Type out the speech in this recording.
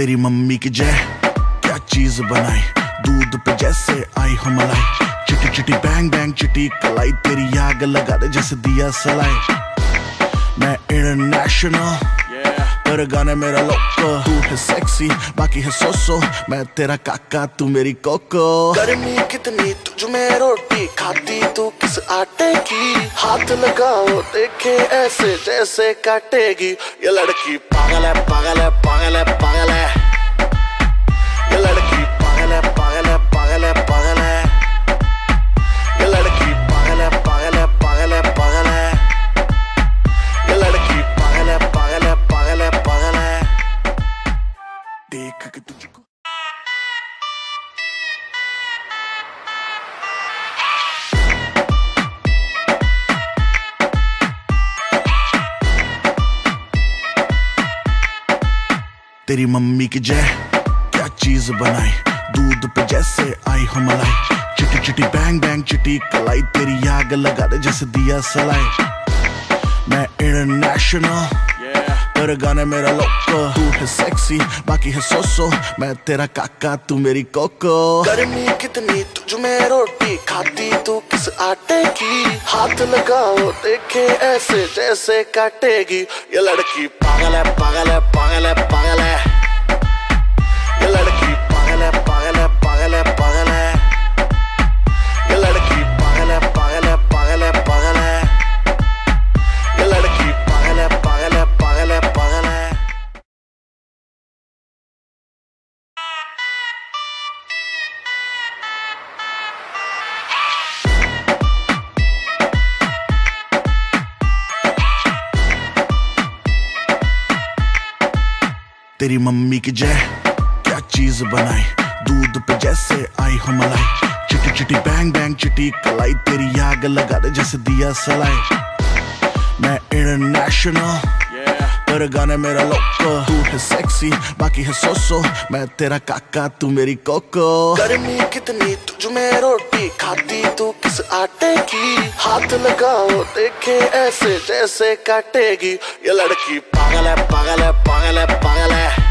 तेरी मम्मी की जय, क्या चीज बनाई, दूध पे जैसे आई हो मलाई, चिटी चिटी बैंग बैंग चिटी कलाई, तेरी आग लगा दे जैसे दिया सलाई। मैं इंटरनेशनल तेरे गाने मेरा लोको, तू है सेक्सी बाकी है सोसो, मैं तेरा काका तू मेरी कोको। गर्मी कितनी तुझ में रोटी खाती तू किस आटे की, हाथ लगाओ देखे ऐसे जैसे काटेगी ये लड़की। पागल है पागल है पागल है पागल है ये लड़की, पागल है पागल है पागल है पागल है ये लड़की, पागल है पागल है पागल है पागल है ये लड़की, पागल है पागल है पागल है पागल है। देख के तुझको तेरी मम्मी की जय, क्या चीज बनाई, दूध पे जैसे आई हो मलाई, चिटी चिटी बैंग बैंग चिटी कलाई, तेरी आग लगा दे जैसे दिया सलाई। मैं इंटरनेशनल तेरे गाने मेरा लोको, तू है सेक्सी बाकी है सोसो, मैं तेरा काका तू मेरी कोको। गर्मी कितनी तुझ में रोटी खाती तू किस आटे की, हाथ लगाओ देखे ऐसे जैसे काटेगी ये लड़की। पागल है पागल है पागल है पागल है ये लड़की, पागल है पागल है पागल है पागल है ये लड़की, पागल है पागल है पागल है पागल है ये लड़की, पागल है पागल है पागल है पागल है। तेरी मम्मी की जय, क्या चीज बनाई, दूध पे जैसे आई हो मलाई, चिटी चिटी बैंग बैंग चिटी कलाई, तेरी आग लगा दे जैसे दिया सलाई। मैं इंटरनेशनल तेरे गाने मेरा लोको, तू है सेक्सी बाकी है सोसो, मैं तेरा काका तू मेरी कोको। गर्मी कितनी तुझ में रोटी खाती तू किस आटे की, हाथ लगाओ देखे ऐसे जैसे काटेगी ये लड़की। पागल है पागल है पागल है पागल है